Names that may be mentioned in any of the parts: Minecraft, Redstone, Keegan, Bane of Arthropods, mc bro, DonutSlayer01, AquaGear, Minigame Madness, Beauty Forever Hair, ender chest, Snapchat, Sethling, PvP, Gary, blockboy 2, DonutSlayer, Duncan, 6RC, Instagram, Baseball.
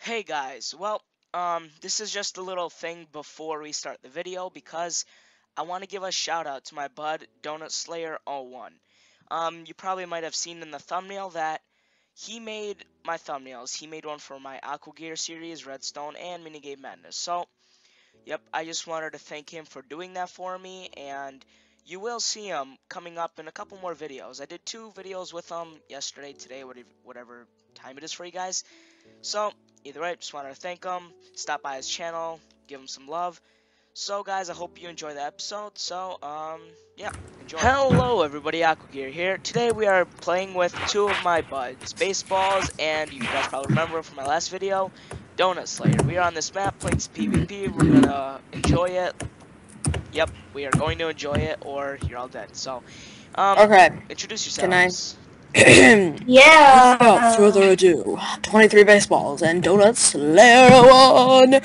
Hey guys, well, this is just a little thing before we start the video because I want to give a shout out to my bud DonutSlayer01. You probably might have seen in the thumbnail that he made my thumbnails. He made one for my AquaGear series, Redstone, and Minigame Madness. So, yep, I just wanted to thank him for doing that for me, and you will see him coming up in a couple more videos. I did 2 videos with him yesterday, today, whatever time it is for you guys. So, either way, just wanted to thank him, stop by his channel, give him some love. So guys, I hope you enjoy the episode. So, yeah, enjoy. Hello everybody, AquaGear here. Today we are playing with 2 of my buds, Baseballs, and you guys probably remember from my last video, DonutSlayer. We are on this map playing PvP. We're gonna enjoy it. Yep, we are going to enjoy it, or you're all dead. So, okay. Introduce yourselves. Yeah. Without further ado, 23 Baseballs and DonutSlayer01.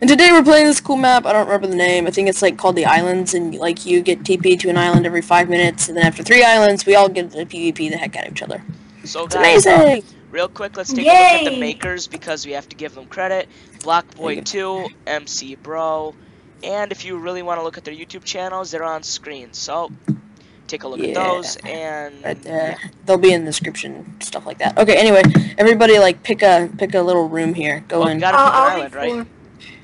And today we're playing this cool map. I don't remember the name. I think it's like called the Islands, and like you get TP to an island every 5 minutes, and then after 3 islands, we all get to PvP the heck out of each other. So it's guys, amazing. Real quick, let's take a look at the makers because we have to give them credit. Blockboy 2, MC Bro, and if you really want to look at their YouTube channels, they're on screen. So take a look at those, and right there. Yeah. They'll be in the description, stuff like that. Okay, anyway, everybody like pick a little room here. Go in. You gotta pick an island, right?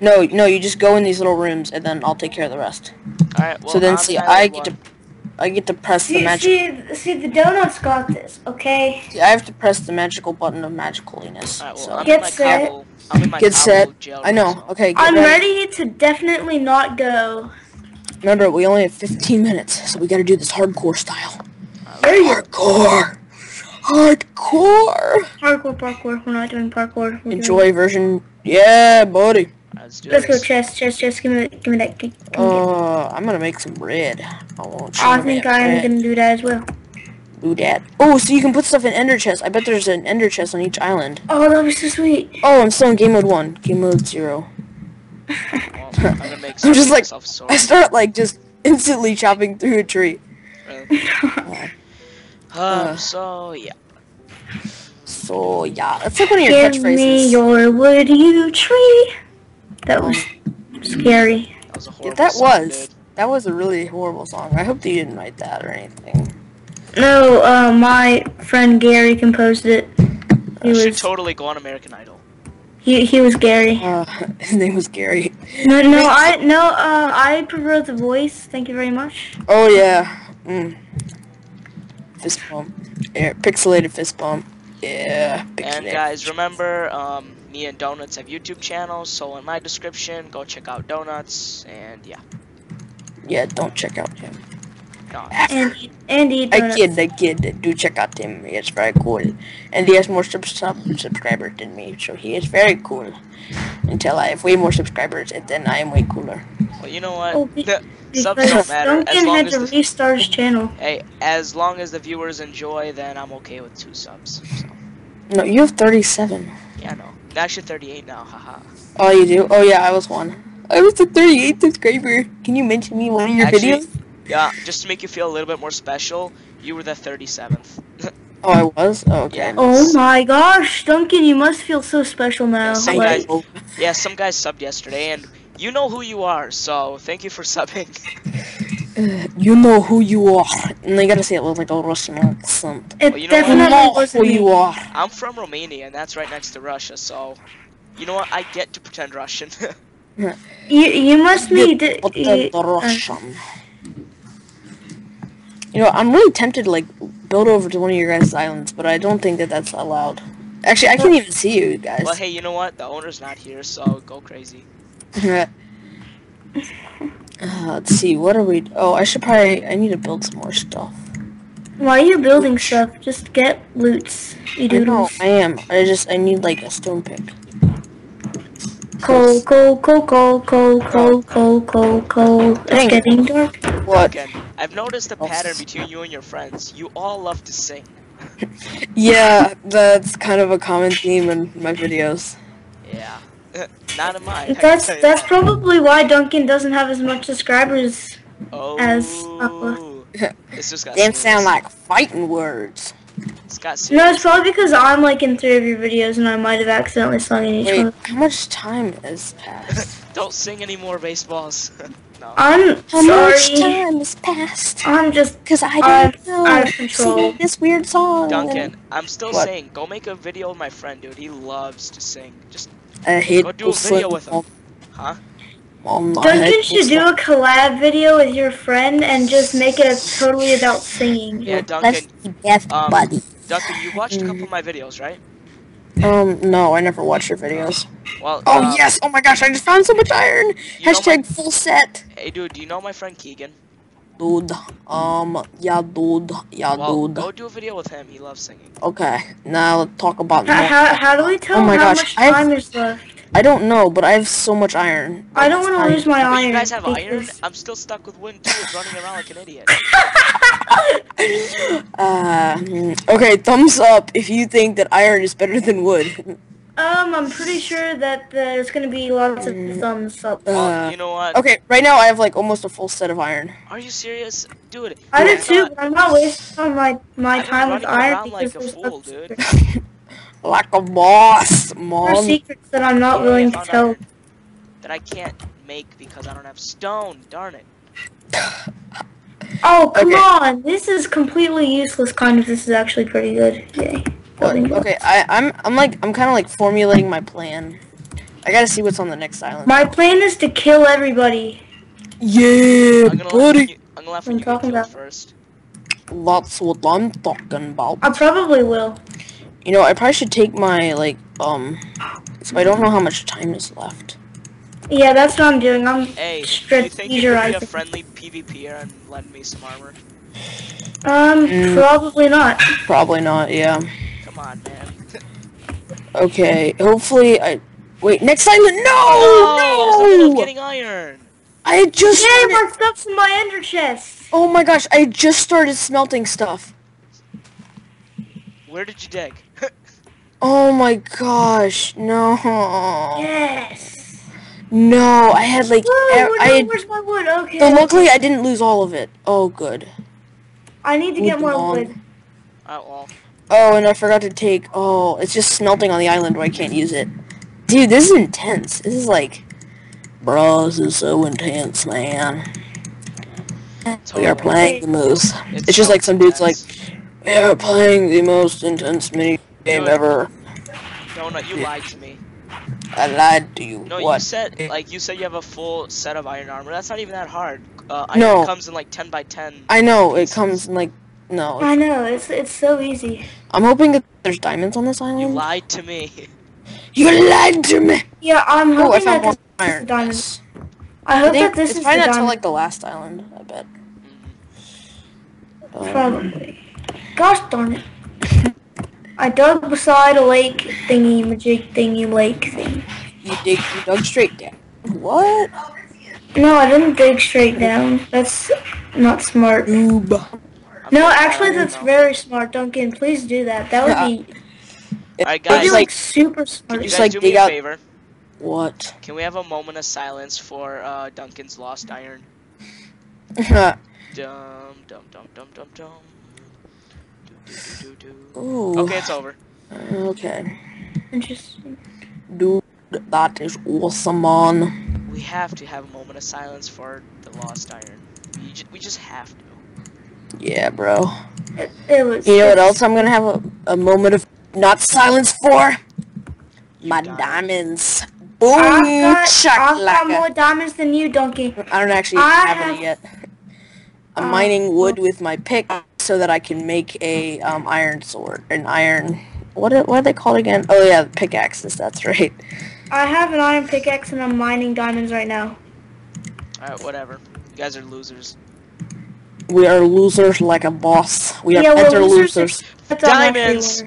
No, you just go in these little rooms, and then I'll take care of the rest. All right. Well, so then, see, I get to press the magic. See, the donuts got this. Okay. See, I have to press the magical button of magicalness. All right, well, so get set. I know. Okay. I'm ready to definitely not go. Remember, we only have 15 minutes, so we gotta do this hardcore style. Hardcore parkour. We're not doing parkour. Enjoy version. Yeah, buddy. Let's go, chest. Give me that. I'm gonna make some bread. I think I'm gonna do that as well. Do that. Oh, so you can put stuff in ender chests. I bet there's an ender chest on each island. Oh, that was so sweet. Oh, I'm still in game mode 1. Game mode 0. I'm just like, I start like just instantly chopping through a tree. So yeah, that's like one of your catchphrases. Give me your wood, you tree. That was scary. That was a horrible song, that was a really horrible song. I hope that you didn't write that or anything. No, my friend Gary composed it. You should totally go on American Idol. He was Gary. His name was Gary. I prefer the voice. Thank you very much. Oh yeah. Fist bump. Yeah, pixelated fist bump. Yeah. And guys, remember, me and Donuts have YouTube channels, so in my description, go check out Donuts, and yeah. Yeah, don't check out him. No. I kid, do check out him, he is very cool, and he has more subscribers than me, so he is very cool, until I have way more subscribers, and then I am way cooler. Well, you know what, subs don't matter, as long as the restart his channel. Hey, as long as the viewers enjoy, then I'm okay with 2 subs, so. No, you have 37. Yeah, no, actually 38 now, haha. Oh, you do? Oh yeah, I was 1. I was the 38th subscriber. Can you mention me in one of your videos? Yeah, just to make you feel a little bit more special, you were the 37th. Oh, I was? Oh, okay. Yeah, oh my gosh, Duncan, you must feel so special now. Yeah, some guy subbed yesterday, and you know who you are, so thank you for subbing. You know who you are. And they gotta say it with like a Russian accent. Well, you know definitely who you are. I'm from Romania, and that's right next to Russia, so you know what? I get to pretend Russian. you must be... Russian. You know, I'm really tempted to, like, build over to one of your guys' islands, but I don't think that that's allowed. Actually, I can't even see you guys. Well, hey, you know what? The owner's not here, so go crazy. Let's see, what are we... Oh, I should probably... I need to build some more stuff. Why are you building stuff? Just get loots. You doodles. I know, I am. I need, like, a stone pick. Coal. It's getting dark. What? Again, I've noticed the pattern between you and your friends. You all love to sing. Yeah, that's kind of a common theme in my videos. Yeah. Not in mine. That's probably why Duncan doesn't have as much subscribers as Aqua. Them sound like fighting words. It's got serious. No, it's probably because I'm like in 3 of your videos and I might have accidentally sung in each one. How much time has passed? Don't sing any more baseballs. No. I'm sorry. How much time has passed? I'm just because I don't know this weird song. Duncan, I'm still saying, go make a video with my friend, dude. He loves to sing. Just go do a video with him. Huh? Duncan should do a collab video with your friend and just make it totally about singing. Yeah, Duncan. That's the best buddy. Duncan, you watched a couple of my videos, right? No, I never watched your videos. Well, oh yes! Oh my gosh, I just found so much iron! Hashtag full set! Hey dude, do you know my friend Keegan? Dude, yeah dude. Go do a video with him, he loves singing. Okay, now let's talk about how do we tell him how much time is left? I don't know, but I have so much iron. I don't want to lose my iron. You guys have iron? I'm still stuck with wood too, running around like an idiot. Okay, thumbs up if you think that iron is better than wood. I'm pretty sure that there's gonna be lots of thumbs up. You know what? Okay, right now I have like almost a full set of iron. Are you serious? Dude, I do too, but I'm not wasting my time with iron because like a fool, dude. Like a boss, mom. There are secrets that I'm not willing to tell. That I can't make because I don't have stone. Darn it. Oh, come on. This is completely useless. Kind of. This is actually pretty good. Okay. Okay. I'm kind of like formulating my plan. I gotta see what's on the next island. My plan is to kill everybody. Yeah, buddy. I'm gonna laugh when you get killed first. That's what I'm talking about. I probably will. You know, I probably should take my, like, so I don't know how much time is left. Yeah, that's what I'm doing. I'm strategizing. Do you think you could be a friendly PvPer and lend me some armor? Probably not. Probably not, yeah. Come on, man. Okay, hopefully wait, next island! No! Oh, no! I'm getting iron! I just I stuff from my ender chest! Oh my gosh, I just started smelting stuff. Where did you dig? Oh my gosh, no. Yes. No, I had like... where's my wood? Okay. But luckily I didn't lose all of it. Oh, good. I need to get more wood. Oh, and I forgot to take... Oh, it's just smelting on the island where I can't use it. Dude, this is intense. This is like... Bro, this is so intense, man. Totally. We are playing the moves. It's just so like some dude's like... We are playing the most intense mini game ever. Donut, you lied to me. I lied to you. No, what? You said you have a full set of iron armor. That's not even that hard. Iron comes in like 10 by 10. I know pieces. It comes in like I know it's so easy. I'm hoping that there's diamonds on this island. You lied to me. You lied to me. Yeah, I'm hoping that this is diamonds. I hope that this is probably not till like the last island. I bet. Probably. Gosh darn it. I dug beside a lake thingy, majig thingy, lake thing. You dug straight down. What? No, I didn't dig straight down. That's not smart. No, actually that's very smart, Duncan. Please do that. That would be... Alright guys, like super smart. Can you guys do me a favor? What? Can we have a moment of silence for Duncan's lost iron? Dum dum dum dum dum. Ooh. Okay, it's over. Okay. Interesting. Dude, that is awesome, man. We have to have a moment of silence for the lost iron. We just have to. Yeah, bro. You know what else I'm gonna have a moment of not silence for? My diamonds. Boom! I've got more diamonds than you, Donkey. I don't actually have any yet. I'm mining wood with my pick. So that I can make a iron sword, an iron. What are they called again? Oh yeah, pickaxes. That's right. I have an iron pickaxe and I'm mining diamonds right now. All right, whatever. You guys are losers. We are losers like a boss. We are better losers. Diamonds.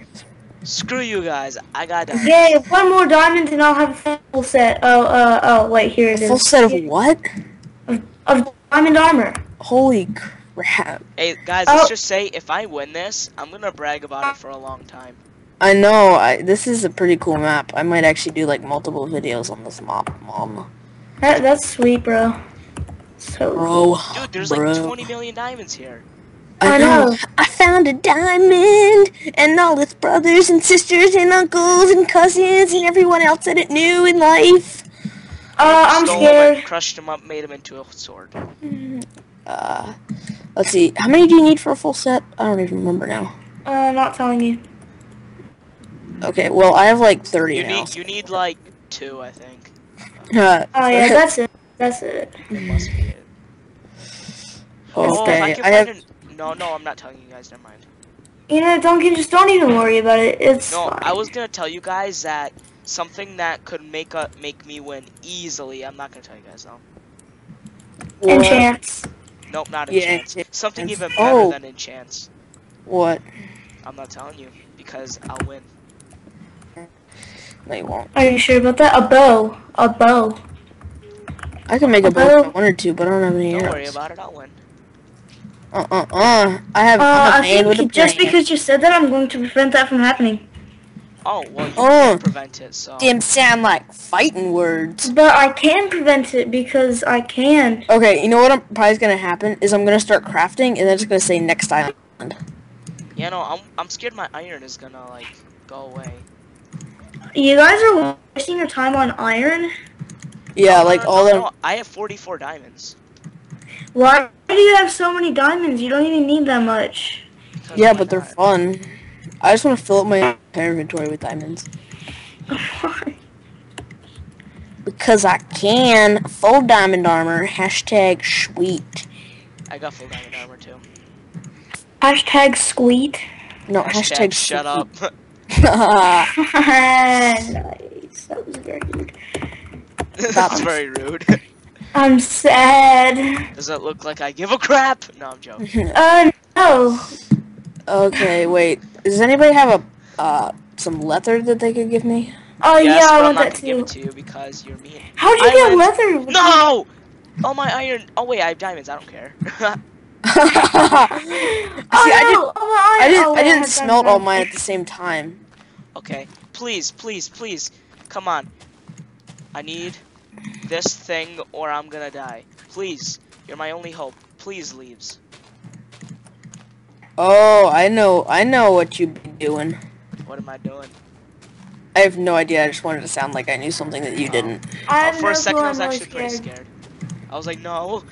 Screw you guys. I got diamonds. Yay! One more diamond and I'll have a full set. Oh wait, here it is. Full set of what? Of diamond armor. Holy crap. Hey guys, let's just say if I win this, I'm gonna brag about it for a long time. I know. This is a pretty cool map. I might actually do like multiple videos on this map, mom. That's sweet, bro. So, dude, there's like 20 million diamonds here. I know. I found a diamond, and all its brothers and sisters and uncles and cousins and everyone else that it knew in life. I'm scared. Crushed him up, made him into a sword. Let's see. How many do you need for a full set? I don't even remember now. I'm not telling you. Okay, well, I have like 30 now. You need like 2, I think. Oh yeah, that's it. That's it. It must be it. Oh, okay, I have... No, I'm not telling you guys, never mind. You know, Duncan, just don't even worry about it, it's fine. I was gonna tell you guys that something that could make me win easily, I'm not gonna tell you guys though. What? Enchants. Nope, not enchants. Yeah, something even better than enchants. What? I'm not telling you, because I'll win. No, you won't. Are you sure about that? A bow. A bow. I can make a bow if I wanted to, but I don't have any arrows. Don't worry about it, I'll win. I think just because you said that, I'm going to prevent that from happening. Oh, well, you can't prevent it, so... Damn, sound like fighting words. But I can prevent it, because I can. Okay, you know what probably's gonna happen, is I'm gonna start crafting, and then it's gonna say next island. Yeah, no, I'm scared my iron is gonna, like, go away. You guys are wasting your time on iron? Yeah, no, I have 44 diamonds. Why do you have so many diamonds? You don't even need that much. Yeah, but they're fun. I just want to fill up my entire inventory with diamonds. Why? Because I can. Full diamond armor. Hashtag sweet. I got full diamond armor too. Hashtag sweet. No, hashtag shut up. Nice. That was very rude. That's very rude. I'm sad. Does it look like I give a crap? No, I'm joking. No. Okay, wait. Does anybody have a some leather that they could give me? Oh yes, yeah, I want that too. I'm not gonna give it to you because you're mean. How'd you get leather? No. Oh my iron. Oh wait, I have diamonds. I don't care. I didn't smelt all mine at the same time. Okay, please, come on. I need this thing or I'm gonna die. Please, you're my only hope. Please, leaves. Oh, I know what you've been doing. What am I doing? I have no idea. I just wanted to sound like I knew something that you didn't. For a second, I was actually pretty scared. I was like, no.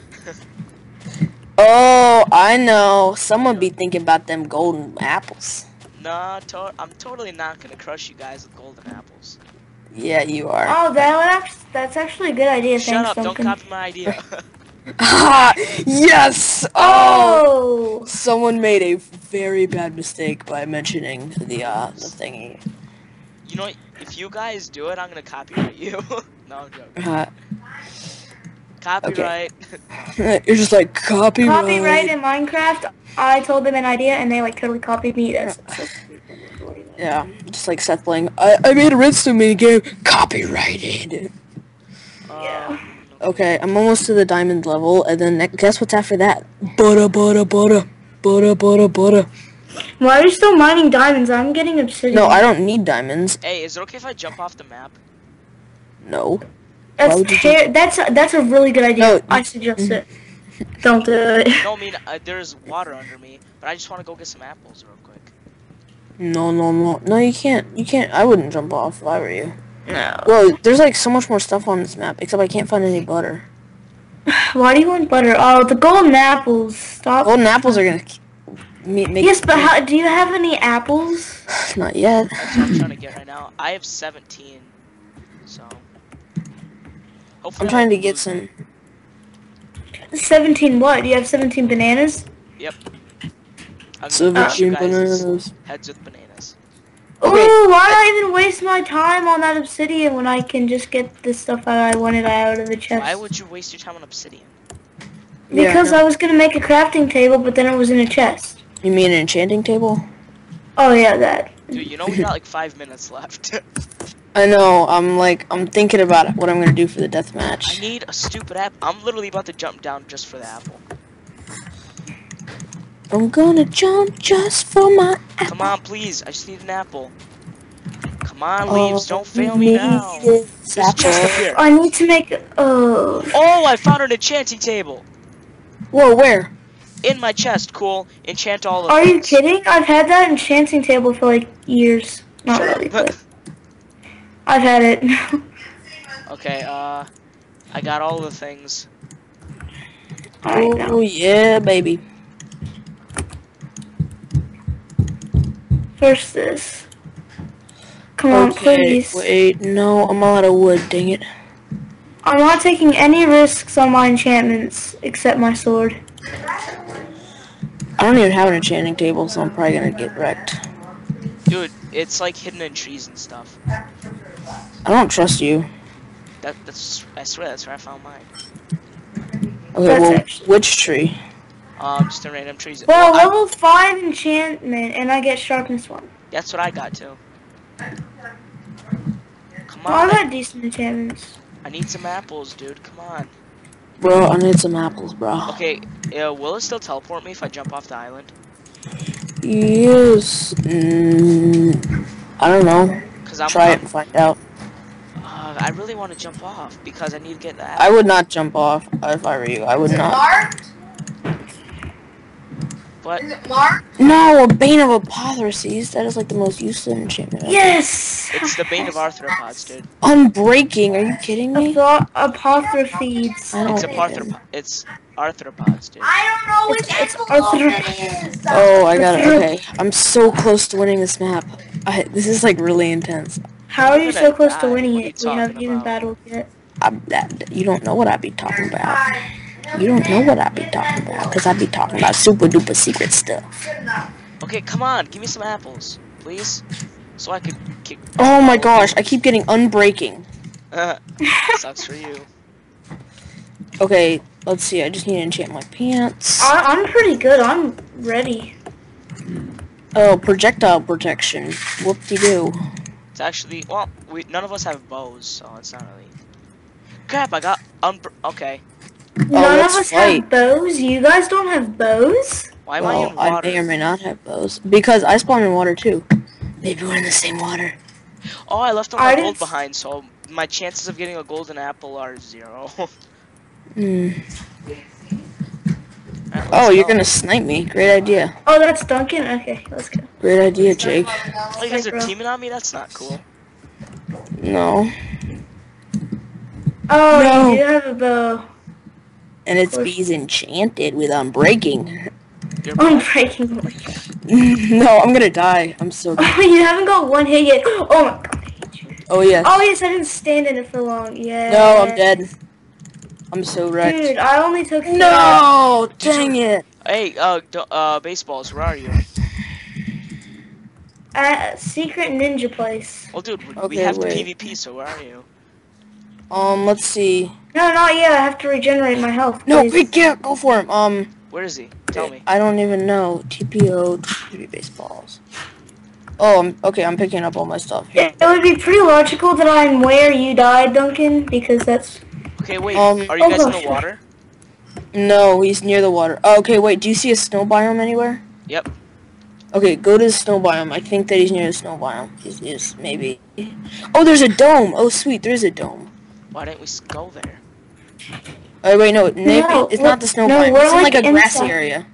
Oh, I know. Someone be thinking about them golden apples. Nah, I'm totally not gonna crush you guys with golden apples. Yeah, you are. Oh, that's actually a good idea. Shut up! Duncan. Don't copy my idea. Yes! Oh! Someone made a very bad mistake by mentioning the thingy. You know what? If you guys do it, I'm gonna copyright you. No, I'm joking. Copyright. Okay. You're just like, copyright. Copyright in Minecraft, I told them an idea and they like totally copied me. That's yeah, just like Sethling. I made a Redstone minigame, copyrighted. Yeah. Okay, I'm almost to the diamond level, and then guess what's after that? Butter. Why are you still mining diamonds? I'm getting obsidian. No, I don't need diamonds. Hey, is it okay if I jump off the map? No. That's a really good idea. No, I suggest it. Don't do it. No, I mean there's water under me, but I just want to go get some apples real quick. No, you can't. You can't. I wouldn't jump off if I were you. No. Well, there's like so much more stuff on this map, except I can't find any butter. Why do you want butter? Oh, the golden apples. Stop. Golden apples are gonna make. Yes, but how, do you have any apples? Not yet. That's what I'm trying to get right now. I have 17, so. Hopefully I'm trying to get some. 17 what? You have 17 bananas? Yep. 17 bananas. Heads with bananas. Ooh, why did I even waste my time on that obsidian when I can just get the stuff that I wanted out of the chest? Why would you waste your time on obsidian? Because I was gonna make a crafting table, but then it was in a chest. You mean an enchanting table? Oh yeah, that. Dude, you know we got like 5 minutes left. I know, I'm thinking about what I'm gonna do for the deathmatch. I need a stupid apple. I'm literally about to jump down just for the apple. I'm gonna jump just for my apple. Come on, please, I just need an apple. Come on, leaves, don't fail me now. I need to make, oh. Oh, I found an enchanting table. Whoa, where? in my chest, cool. Enchant all of them. Are you kidding? I've had that enchanting table for like years. Not really, but I've had it. Okay, I got all the things. Oh yeah, baby. First this. Come on, please. Wait, no, I'm out of wood, dang it. I'm not taking any risks on my enchantments, except my sword. I don't even have an enchanting table, so I'm probably gonna get wrecked. Dude, it's like hidden in trees and stuff. I don't trust you. That's, I swear, that's where I found mine. Okay, that's well, actually. Which tree? Just a random tree. Well, level 5 enchantment, and I get sharpness 1. That's what I got, too. Come on. Well, I got decent enchantments. I need some apples, dude. Come on. Bro, I need some apples, bro. Okay, will it still teleport me if I jump off the island? Yes. I don't know. Try it and find out. I really want to jump off because I need to get that. I would not jump off if I were you. I would not. What? Is it marked? No, a Bane of Arthropods. That is like the most useless enchantment. Yes! It's the Bane of Arthropods, dude. Unbreaking, are you kidding me? Apothrofeeds. It's Apothrop. It's Arthropods, dude. I don't know which envelope it is. Oh, I got it. Okay. I'm so close to winning this map. This is like really intense. How are you so close to winning it? We haven't even battled yet. You don't know what I be talking about. You don't know what I be talking about, because I be talking about super duper secret stuff. Okay, come on, give me some apples, please. So I could kick. Oh my gosh, I keep getting unbreaking. Sucks for you. Okay, let's see, I just need to enchant my pants. I'm pretty good, I'm ready. Oh, projectile protection. Whoop-de-doo. It's actually, well, none of us have bows, so it's not really. Crap, I got okay. None of us have bows? You guys don't have bows? Why am I in water? I may or may not have bows. Because I spawned in water too. Maybe we're in the same water. Oh, I left all my gold behind, so my chances of getting a golden apple are 0. Right, oh, you're gonna snipe me. Great idea. Oh, that's Duncan? Okay, let's go. Great idea, Jake. Oh, you guys are teaming on me? That's not cool. No. Oh, no. You do have a bow. And it's bees enchanted with unbreaking. Unbreaking. No, I'm gonna die. I'm so good. You haven't got one hit yet. Oh my god, I hate you. Oh yes. Oh yes, I didn't stand in it for long. Yeah. No, I'm dead. I'm so wrecked. Dude, I only took 3. No, dang it. Hey, Baseballs, where are you? At secret ninja place. Well, dude, we have to PvP, so where are you? Let's see. No, not yet. I have to regenerate my health. No, we can't go for him. Where is he? Tell me. I don't even know. TPO Baseballs. Oh, okay. I'm picking up all my stuff. It would be pretty logical that I'm where you died, Duncan, because that's. Okay, wait. Are you guys in the water? No, he's near the water. Oh, okay, wait. Do you see a snow biome anywhere? Yep. Okay, go to the snow biome. I think that he's near the snow biome. He's maybe. Oh, there's a dome. Oh, sweet. There's a dome. Why didn't we go there? Oh wait, no, it's not the snow biome. It's in, like a grassy area.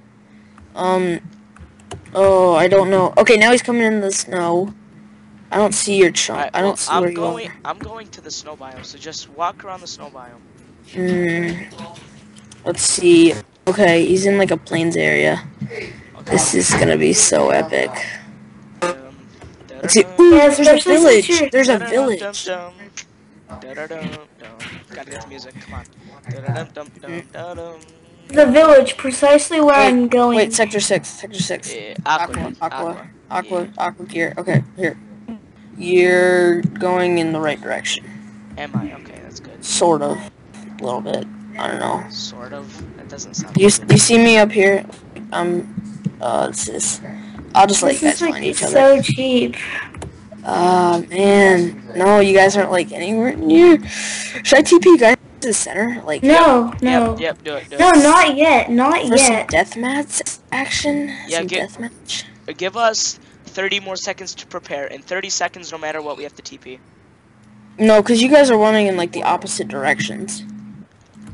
Oh, I don't know. Okay, now he's coming in the snow. I don't see your chunk. Right, well, I don't see where you are. I'm going to the snow biome, so just walk around the snow biome. Let's see. Okay, he's in like a plains area. Okay. This is gonna be so epic. Let's see. Ooh, yes, there's a village. There's a village. Gotta get the music, come on. The village, precisely where I'm going. Wait, sector 6. AquaGear. Okay, here. You're going in the right direction. Am I? Okay, that's good. Sort of. A little bit. I don't know. Sort of? That doesn't sound good. You see me up here? This is... I'll just let you guys find each other. This is so cheap. Man, no, you guys aren't like anywhere near. Should I TP you guys to the center? Like no. Yep, do it. No, not yet, not yet. Some deathmatch action. Yeah, some deathmatch. Give us 30 more seconds to prepare. In 30 seconds, no matter what, we have to TP. No, because you guys are running in like the opposite directions.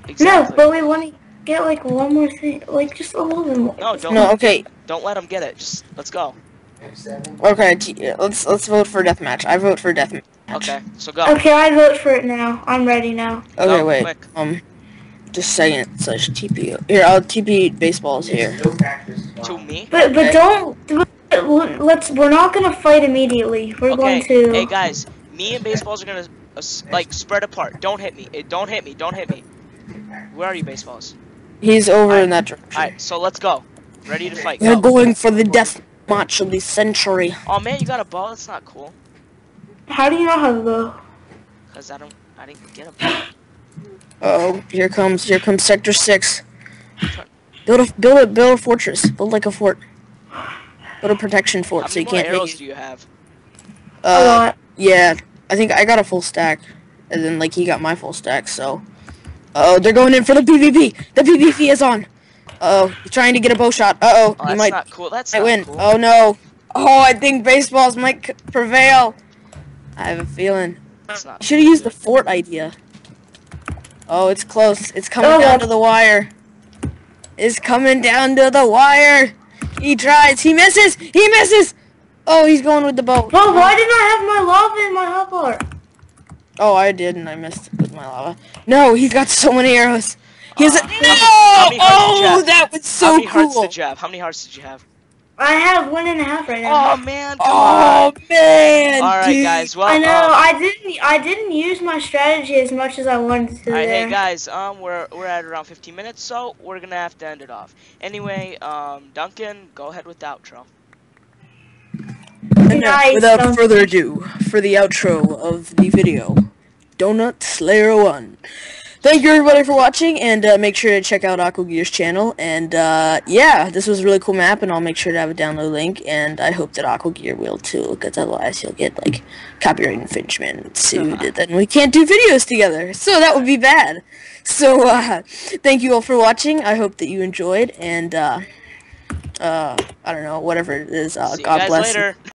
Exactly. No, but we want to. get like one more thing, like just a little bit more. No, don't. No, okay. Don't let him get it. Just let's go. Okay, let's vote for deathmatch. I vote for deathmatch. Okay, so go. Okay, I vote for it now. I'm ready now. Okay, go, wait. Quick. Just second slash TP. Here, I'll TP baseballs here. To me? But don't. Let's. We're not gonna fight immediately. We're going to. Hey guys, me and baseballs are gonna like spread apart. Don't hit me. Don't hit me. Don't hit me. Where are you, baseballs? He's over in that direction. Alright, so let's go. Ready to fight. We're going for the death match of the century. Oh man, you got a ball. That's not cool. How do you know how to go? Cause I didn't get a ball. Uh oh, here comes Sector 6. Build a fortress. Build like a fort. Build a protection fort so you can't. How many arrows do you have? A lot. Yeah, I think I got a full stack, and then like he got my full stack. So, oh, they're going in for the PvP. The PvP is on. Uh oh, trying to get a bow shot. Uh oh, you might. That's not cool. That's not win. Cool. Oh no. Oh, I think baseballs might prevail. I have a feeling. Should have used the fort idea. Oh, it's close. It's coming down to the wire. It's coming down to the wire. He tries. He misses. He misses. Oh, he's going with the boat. Well, why didn't I have my lava in my hotbar? Oh, I didn't. I missed it with my lava. No, he's got so many arrows. He's no! Oh, that was so cool. How many hearts did you have? How many hearts did you have? I have 1.5 right now. Oh man! Oh man! All right, guys. Well, I know I didn't use my strategy as much as I wanted to. All right, hey guys. We're at around 15 minutes, so we're gonna have to end it off. Anyway, Duncan, go ahead with the outro. And now, without further ado, for the outro of the video, DonutSlayer01. Thank you everybody for watching, and make sure to check out AquaGear's channel, and yeah, this was a really cool map, and I'll make sure to have a download link, and I hope that AquaGear will too, because otherwise you'll get like copyright infringement sued, and then we can't do videos together, so that would be bad. So thank you all for watching, I hope that you enjoyed, and I don't know, whatever it is, God bless you.